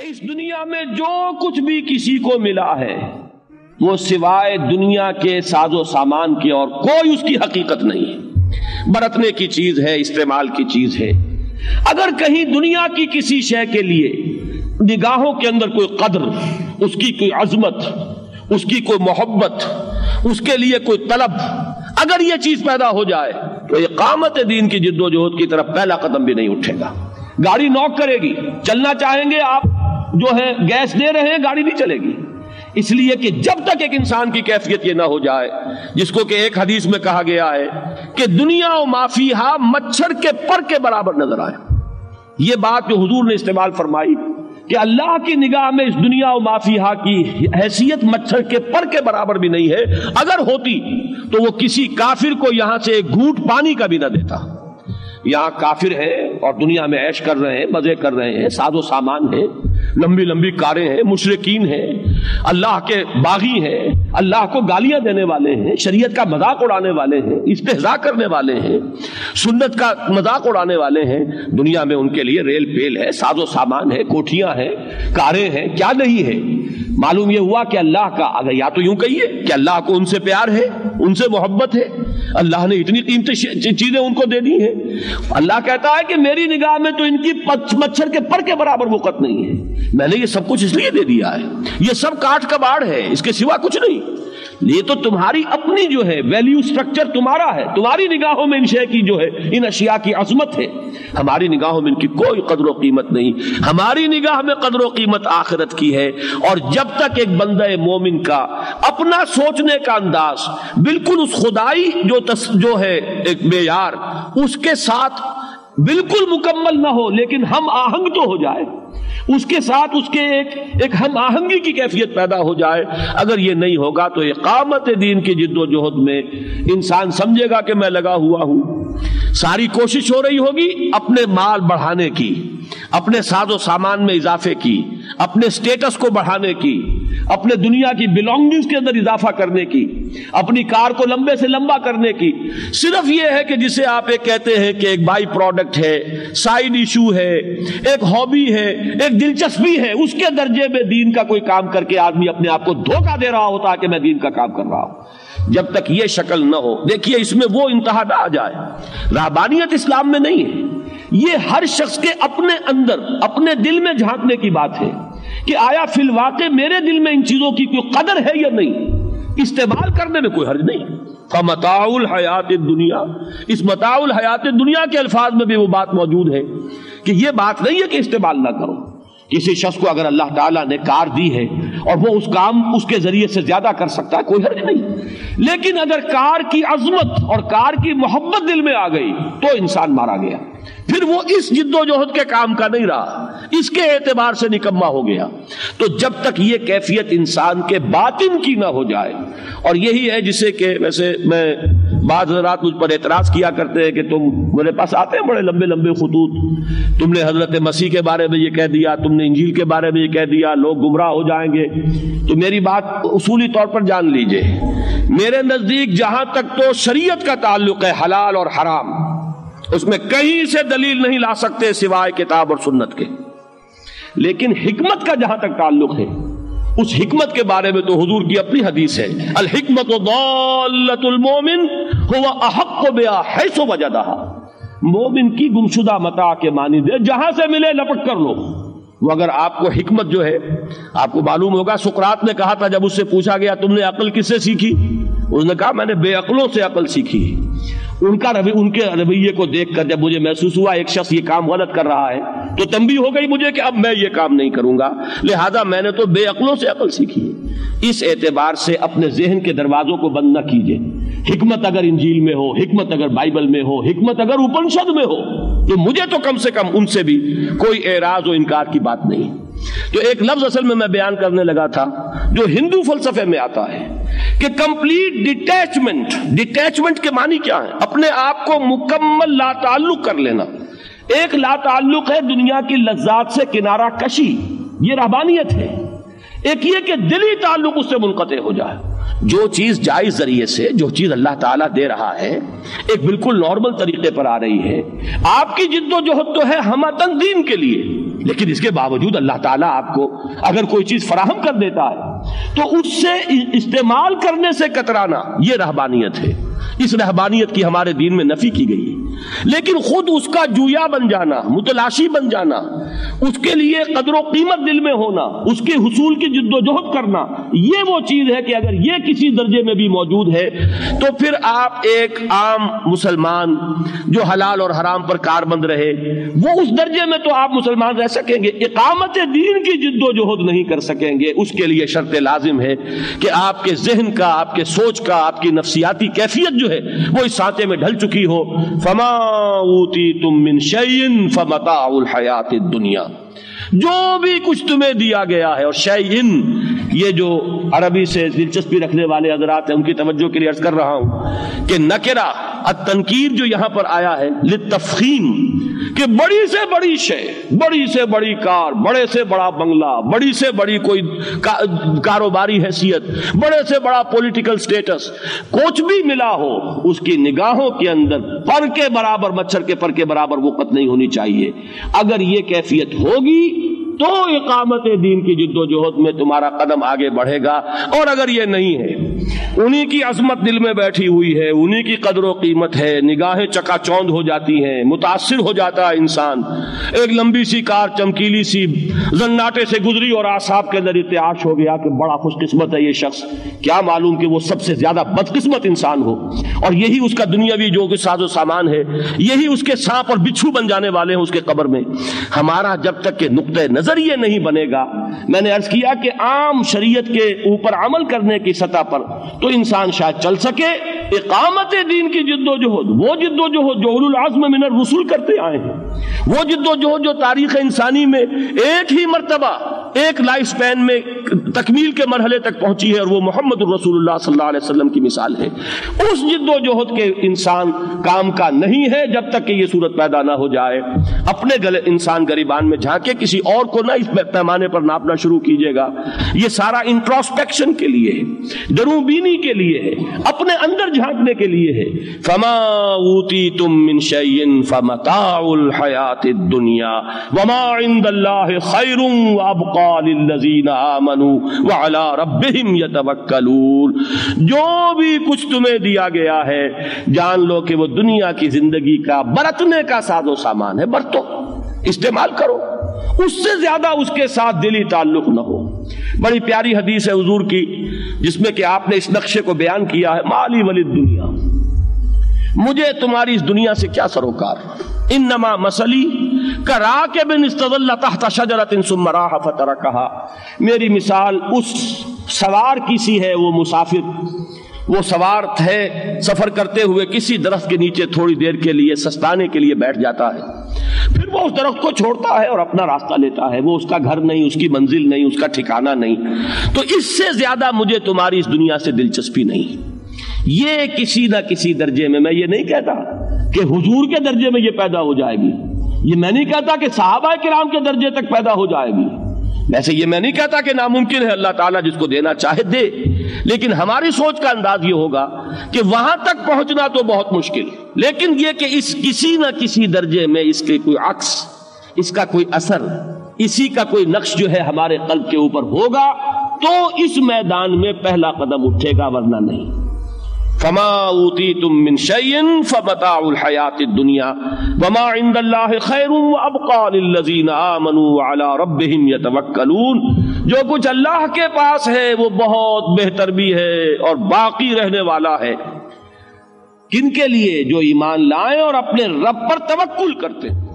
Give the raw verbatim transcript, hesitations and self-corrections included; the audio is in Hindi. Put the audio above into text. कि इस दुनिया में जो कुछ भी किसी को मिला है वो सिवाय दुनिया के साजो सामान के और कोई उसकी हकीकत नहीं है। बरतने की चीज है, इस्तेमाल की चीज है। अगर कहीं दुनिया की किसी शय के लिए निगाहों के अंदर कोई कदर, उसकी कोई अजमत, उसकी कोई मोहब्बत, उसके लिए कोई तलब अगर ये चीज पैदा हो जाए तो ये कामत दीन की जिद्दोजहद की तरफ पहला कदम भी नहीं उठेगा। गाड़ी नॉक करेगी, चलना चाहेंगे आप, जो है गैस दे रहे हैं, गाड़ी नहीं चलेगी। इसलिए कि जब तक एक इंसान की कैफियत ये ना हो जाए जिसको कि एक हदीस में कहा गया है कि दुनिया व माफिहा मच्छर के पर के बराबर नजर आए। ये बात जो हुजूर ने इस्तेमाल फरमाई कि अल्लाह की निगाह में इस दुनिया व माफिहा की हैसियत मच्छर के पर के बराबर भी नहीं है। अगर होती तो वो किसी काफिर को यहां से एक घूंट पानी का भी ना देता। यहाँ काफिर है और दुनिया में ऐश कर रहे हैं, मजे कर रहे हैं, साजो सामान है, लंबी लंबी कारें हैं, मुशरिकीन हैं, अल्लाह के बागी हैं, अल्लाह को गालियां देने वाले हैं, शरीयत का मजाक उड़ाने वाले हैं, इस्तेहज़ा करने वाले हैं, सुन्नत का मजाक उड़ाने वाले हैं। दुनिया में उनके लिए रेल पेल है, साजो सामान है, कोठियां हैं, कारें हैं, क्या नहीं है। मालूम यह हुआ कि अल्लाह का अगर या तो यूं कहिए कि अल्लाह को उनसे प्यार है, उनसे मोहब्बत है, अल्लाह ने इतनी कीमती चीजें उनको दे दी हैं। अल्लाह कहता है कि मेरी निगाह में तो इनकी मच्छर के पर के बराबर वक़्त नहीं है, मैंने ये सब कुछ इसलिए दे दिया है, ये सब काट कबाड़ है, इसके सिवा कुछ नहीं। ये तो तुम्हारी अपनी जो है वैल्यू स्ट्रक्चर तुम्हारा है, तुम्हारी निगाहों में इन शय की जो है, इन अशिया की अजमत है, हमारी निगाहों में इनकी कोई कदर व कीमत नहीं। हमारी निगाह में कदर व कीमत आखिरत की है। और जब तक एक बंदे मोमिन का अपना सोचने का अंदाज बिल्कुल उस खुदाई जो तस, जो है एक मेयार उसके साथ बिल्कुल मुकम्मल ना हो लेकिन हम आहंग तो हो जाए, उसके साथ उसके एक एक हम आहंगी की कैफियत पैदा हो जाए। अगर ये नहीं होगा तो इकामत दीन की जिद्दोजहद में इंसान समझेगा कि मैं लगा हुआ हूं, सारी कोशिश हो रही होगी अपने माल बढ़ाने की, अपने साजो सामान में इजाफे की, अपने स्टेटस को बढ़ाने की, अपने दुनिया की बिलोंगिंग्स के अंदर इजाफा करने की, अपनी कार को लंबे से लंबा करने की। सिर्फ यह है कि जिसे आप एक कहते हैं कि एक बाई प्रोडक्ट है, साइड इशू है, एक हॉबी है, एक दिलचस्पी है, उसके दर्जे में दीन का कोई काम करके आदमी अपने आप को धोखा दे रहा होता है कि मैं दीन का काम कर रहा हूं। जब तक यह शक्ल न हो, देखिए इसमें वो इंतहा ना आ जाए। रहबानियत इस्लाम में नहीं है, ये हर शख्स के अपने अंदर अपने दिल में झांकने की बात है कि आया फिल वाक़े मेरे दिल में इन चीजों की कोई कदर है या नहीं। इस्तेमाल करने में कोई हर्ज नहीं। फमताउल हयात दुनिया, इस मताउल हयात दुनिया के अल्फाज में भी वो बात मौजूद है कि ये बात नहीं है कि इस्तेमाल ना करो। किसी शख्स को अगर अल्लाह ताला ने कार दी है और वो उस काम उसके जरिए से ज्यादा कर सकता है, कोई हर्ज नहीं। लेकिन अगर कार की अजमत और कार की मोहब्बत दिल में आ गई तो इंसान मारा गया, फिर वो इस जिद्दोजहद के काम का नहीं रहा, इसके एतबार से निकम्मा हो गया। तो जब तक ये कैफियत इंसान के बातिन की ना हो जाए, और यही है जिसे कि वैसे मैं बाद रात मुझ पर एतराज किया करते हैं कि तुम मेरे पास आते हैं बड़े लंबे लंबे खतूत, तुमने हजरत मसीह के बारे में ये कह दिया, तुमने इंजील के बारे में ये कह दिया, लोग गुमराह हो जाएंगे। तो मेरी बात उसूली तौर पर जान लीजिए, मेरे नजदीक जहां तक तो शरीयत का ताल्लुक है, हलाल और हराम, उसमें कहीं से दलील नहीं ला सकते सिवाय किताब और सुन्नत के। लेकिन हिकमत का जहां तक ताल्लुक है, उस हिकमत के बारे में तो हुजूर की अपनी हदीस है, अल हिकमतु दालतुल मोमिन हुवा अहक्कु बिहा हैसु वजदहा। मोमिन की गुमशुदा मता के मानिंद है, जहां से मिले लपट कर लो। वो अगर आपको हिकमत जो है, आपको मालूम होगा सुकरात ने कहा था जब उससे पूछा गया तुमने अक्ल किससे सीखी, उसने कहा मैंने बेअक्लों से अक्ल सीखी। उनका रवि उनके रवैये को देखकर जब मुझे महसूस हुआ एक शख्स ये काम गलत कर रहा है तो तंबीह हो गई मुझे कि अब मैं ये काम नहीं करूंगा, लिहाजा मैंने तो बेअक्लों से अक्ल सीखी। इस एतबार से अपने जहन के दरवाजों को बंद न कीजिए। हिकमत अगर इंजील में हो, हिकमत अगर बाइबल में हो, हिकमत अगर उपनिषद में हो, तो मुझे तो कम से कम उनसे भी कोई एराज और इनकार की बात नहीं। तो एक लफ्ज असल में मैं बयान करने लगा था जो हिंदू फलसफे में आता है कि कंप्लीट डिटैचमेंट। डिटैचमेंट के मानी क्या है? अपने आप को मुकम्मल ला ताल्लुक कर लेना। एक ला ताल्लुक है दुनिया की लज्जात से किनारा कशी, ये रहबानियत है। एक ये कि दिली ताल्लुक उससे मुनक़ते हो जाए। जो चीज जायज जरिए से, जो चीज अल्लाह ताला दे रहा है, एक बिल्कुल नॉर्मल तरीके पर आ रही है। आपकी जिद्दोजहद तो है हमतन दीन के लिए, लेकिन इसके बावजूद अल्लाह ताला आपको अगर कोई चीज फराहम कर देता है तो उससे इस्तेमाल करने से कतराना, यह रहबानियत है। इस रहबानियत की हमारे दीन में नफी की गई है, लेकिन खुद उसका जूया बन जाना, मुतलाशी बन जाना, उसके लिए कदर कीमत दिल में होना, उसके हुसूल की जिद्दोजहद करना, ये वो चीज़ है कि अगर ये किसी दर्जे में भी मौजूद है तो फिर आप एक आम मुसलमान जो हलाल और हराम पर कारबंद रहे, वो उस दर्जे में तो आप मुसलमान रह सकेंगे, इकामत दीन की जिद्दोजहद नहीं कर सकेंगे। उसके लिए शर्त लाजिम है कि आपके जहन का, आपके सोच का, आपकी नफसियाती कैफियत जो है वो इस साते में ढल चुकी हो। फमा ऊतीतुम मिन शैइन फमताउल हयातिद दुनिया, जो भी कुछ तुम्हें दिया गया है। और शैइन, ये जो अरबी से दिलचस्पी रखने वाले हजरात हैं उनकी तवज्जो के लिए अर्ज कर रहा हूं कि नकिरा अतनकीर जो यहां पर आया है लितफखीम, कि बड़ी से बड़ी शय, बड़ी से बड़ी कार, बड़े से बड़ा बंगला, बड़ी से बड़ी कोई का, कारोबारी हैसियत, बड़े से बड़ा पॉलिटिकल स्टेटस, कुछ भी मिला हो उसकी निगाहों के अंदर पर के बराबर, मच्छर के पर के बराबर वक़्त नहीं होनी चाहिए। अगर ये कैफियत होगी तो इकामत दीन की जिद्दोजहद में तुम्हारा कदम आगे बढ़ेगा, और अगर ये नहीं है, उन्हीं की अजमत दिल में बैठी हुई है, उन्हीं की कदर व कीमत है, निगाहें चकाचौंध हो जाती हैं, मुतासिर हो जाता है इंसान। एक लंबी सी कार चमकीली सी जन्नाटे से गुजरी और आसाब के अंदर इत्तेआश हो गया कि बड़ा खुशकिस्मत है ये शख्स, क्या मालूम कि वो सबसे ज्यादा बदकिस्मत इंसान हो, और यही उसका दुनियावी जो कुछ साजो सामान है, यही उसके सांप और बिच्छू बन जाने वाले हैं उसके कब्र में। हमारा जब तक के नुक्ते नजर ये नहीं बनेगा, मैंने अर्ज किया कि आम शरीयत के ऊपर अमल करने की सतह पर तो इंसान शायद चल सके। इकामत दीन की जिद्दोजहद, वो जिद्दोजहद जो उलुल आज़म मिनर रसूल करते आए हैं, वो जिद्दोजहद जो तारीख इंसानी में एक ही मरतबा एक लाइफ स्पैन में तकमील के मरहले तक पहुंची है, और वो मोहम्मद रसूलुल्लाह सल्लल्लाहु अलैहि वसल्लम की मिसाल है। उस जिद्दोजहद के इंसान काम का नहीं है जब तक कि ये सूरत पैदा ना हो जाए। अपने गले इंसान गरीबान में झांके, किसी और को ना इस पैमाने पर नापना शुरू कीजिएगा। ये सारा इंट्रोस्पेक्शन के लिए है, दरूबीनी के लिए है, अपने अंदर झांकने के लिए है। फमा ऊतीतुम मिन शैइन फमताउल हयातिद दुनिया वमा इंदल्लाहि खैरुन व अबका लिल्लज़ीना आमनू व अला रब्बिहिम यतवक्कलून। जो भी कुछ तुम्हें दिया गया है जान लो कि वो दुनिया की जिंदगी का बरतने का साजो सामान है, बरतो, इस्तेमाल करो, उससे ज्यादा उसके साथ दिली ताल्लुक न हो। बड़ी प्यारी हदीस है हुजूर की जिसमें कि आपने इस नक्शे को बयान किया है। माली वली दुनिया, मुझे तुम्हारी इस दुनिया से क्या सरोकार। इन्नमा मसली कराकिबिन इस्तज़ल्ल तहत शजरतिन सुम्मा राहा फ़तरकहा। मेरी मिसाल उस सवार की सी है, वो मुसाफिर, वो सवार है, सफर करते हुए किसी दरख्त के नीचे थोड़ी देर के लिए सस्ताने के लिए बैठ जाता है, फिर वो उस दरख्त को छोड़ता है और अपना रास्ता लेता है। वो उसका घर नहीं, उसकी मंजिल नहीं, उसका ठिकाना नहीं। तो इससे ज्यादा मुझे तुम्हारी इस दुनिया से दिलचस्पी नहीं। ये किसी ना किसी दर्जे में, मैं ये नहीं कहता कि हुजूर के दर्जे में ये पैदा हो जाएगी, ये मैं नहीं कहता कि सहाबा किराम के दर्जे तक पैदा हो जाएगी, वैसे ये मैं नहीं कहता कि नामुमकिन है, अल्लाह ताला जिसको देना चाहे दे, लेकिन हमारी सोच का अंदाज ये होगा कि वहां तक पहुंचना तो बहुत मुश्किल, लेकिन ये कि इस किसी ना किसी दर्जे में इसके कोई अक्स, इसका कोई असर, इसी का कोई नक्श जो है हमारे कल्ब के ऊपर होगा तो इस मैदान में पहला कदम उठेगा, वरना नहीं। फमा ऊतीतुम मिन शैइन फमताउल हयातिद दुनिया वमा इंदल्लाहि खैरुन व अबका लिल्लज़ीना आमनू व अला रब्बिहिम यतवक्कलून। जो कुछ अल्लाह के पास है वो बहुत बेहतर भी है और बाकी रहने वाला है, किनके लिए? जो ईमान लाए और अपने रब पर तवक्कुल करते हैं।